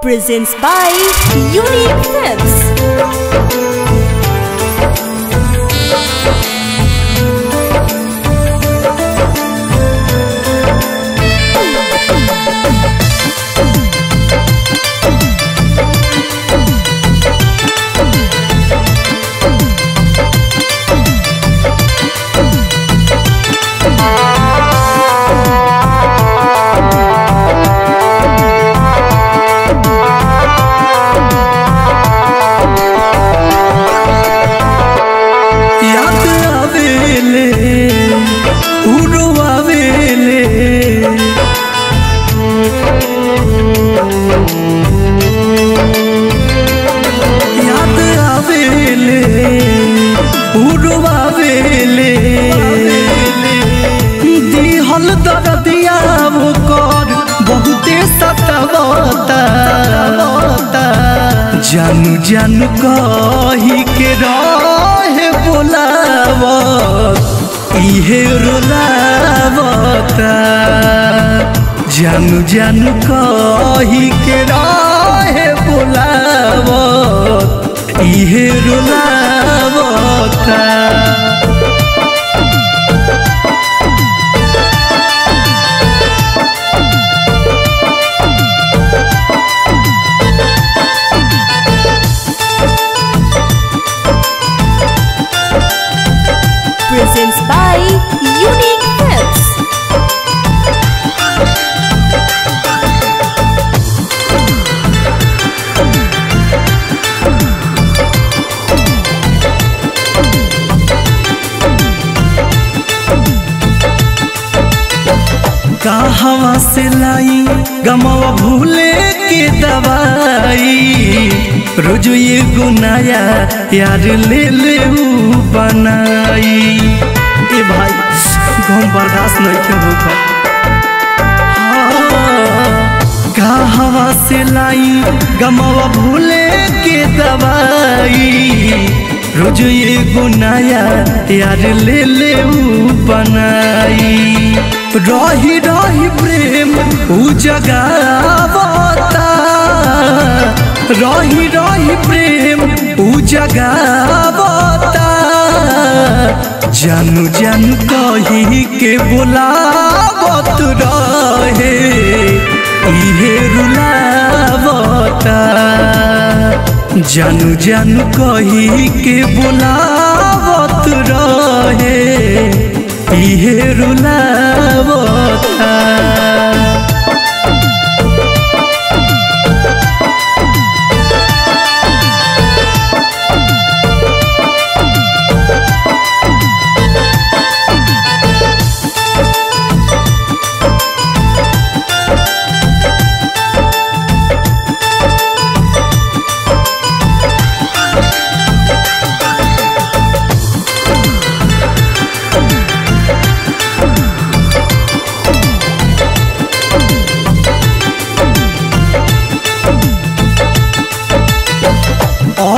Presents by Unique Films. जानू जानू कही के रहे बोलावत इहे रोलावत जानू जानू कही के रहे बोलावत इहे रोलावत by Unique Films. कहवा से लाई गमवा भूले के दवाई रोज ये गुनाया यार ले ले बनाई ए भाई गम बर्दाश्त नहीं करूँगा। कहवा से लाई गमवा भूले के दवाई रोज ये गुनाया यार ले ले बनाई रही रही प्रेम ऊ जगावता रही रही प्रेम ऊ जगावता जानू जानू कही के बोलावत रहे इहे रुलावता जानू जानू कही के बोलावत रहे इहे रुलावता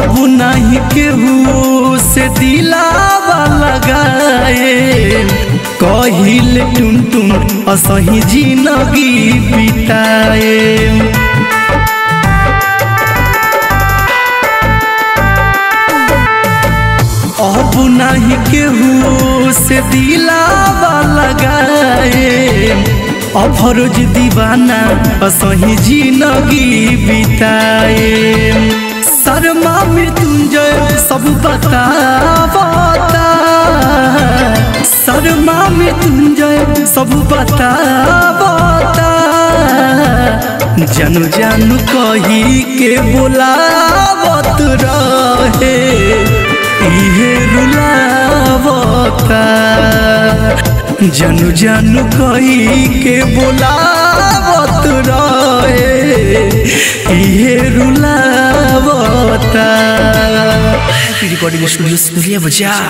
अब नहीं केहू से दिलावा लगाए कहिले टुन टुन असही जिंदगी बिताए अब नहीं केहू से दिलावा लगाए अफरोज दीवाना असही जिंदगी बिताए शर्मा मृत्युंजय सब बतावता शर्मा मृत्युंजय सब बतावता जानू जानू कही के बोलावत रहे इहे रुलावता जानू जानू कही के बोलावत रहे इहे रुलावता। रिकॉर्डिंग स्टूडियो बजा।